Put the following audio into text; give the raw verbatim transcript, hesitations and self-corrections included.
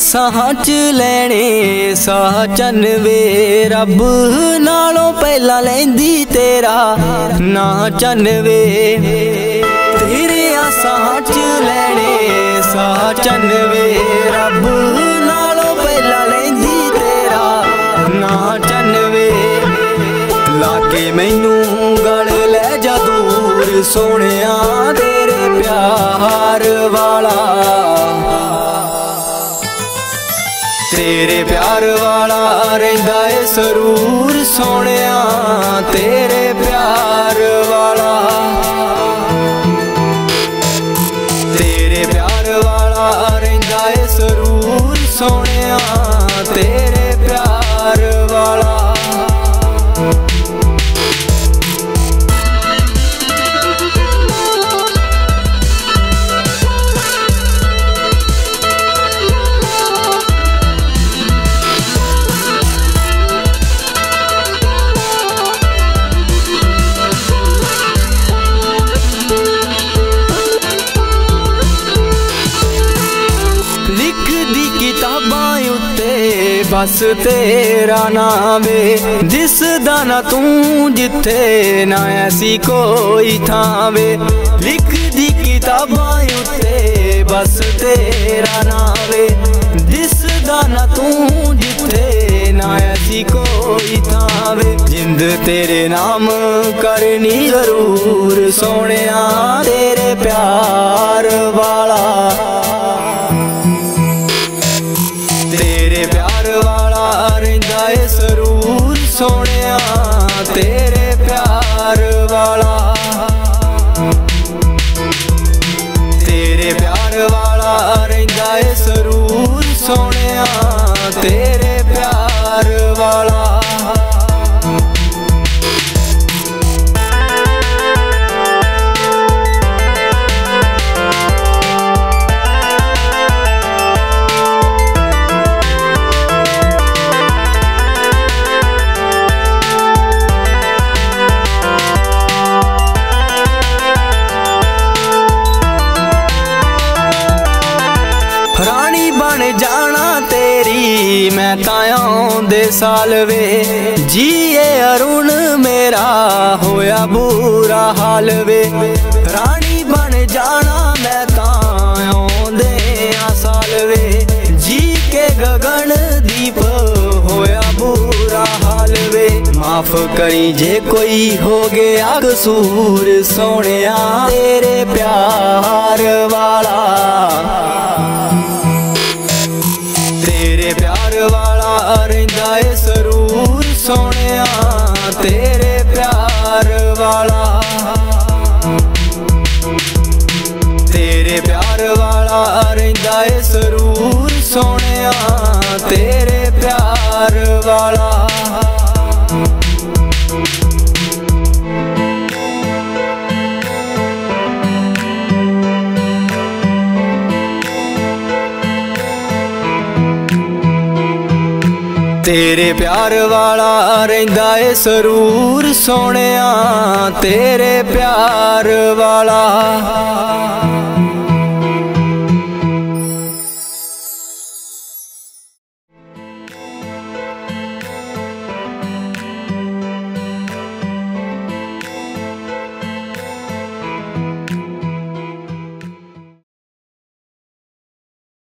सांच लैने सा चनवे रब नालों पहला लेंदी तेरा ना चनवे तेरे सांच लैने सा चनवे रब नालों पहला लेंदी तेरा ना चनवे लागे मैनू गल लै जा दूर सोनिया तेरे प्यार वाला तेरे प्यार वाला रहिंदा है सरूर सोनिया तेरे प्यार वाला तेरे प्यार वाला रहिंदा है सरूर सोनिया तेरे प्यार वाला। बस तेरा नाम वे जिस दाना तू जिथे ना ऐसी कोई थावे लिख दी किताबां उत्ते बस तेरा नाम वे जिस दाना तू जिथे ना ऐसी कोई थावे जिंद तेरे नाम करनी जरूर सोनिया तेरे प्यार वाला सरूर सोनिया तेरे प्यार वाला तेरे प्यार वाला रहिंदा है सरूर सोनिया तेरे प्यार वाला। मैं तायां दे साल वे जिए अरुण मेरा होया बुरा हाल वे रानी बन जाना मैं तायां दे साल वे जी के गगनदीप होया बुरा हाल वे माफ करी जे कोई हो गया कसूर सोनिया तेरे प्यार वाला रहिंदा है सरूर सोनिया तेरे प्यार वाला तेरे प्यार वाला रहिंदा है सरूर सोनिया तेरे प्यार वाला। तेरे प्यार वाला रहिंदा है सरूर सोनिया तेरे प्यार वाला।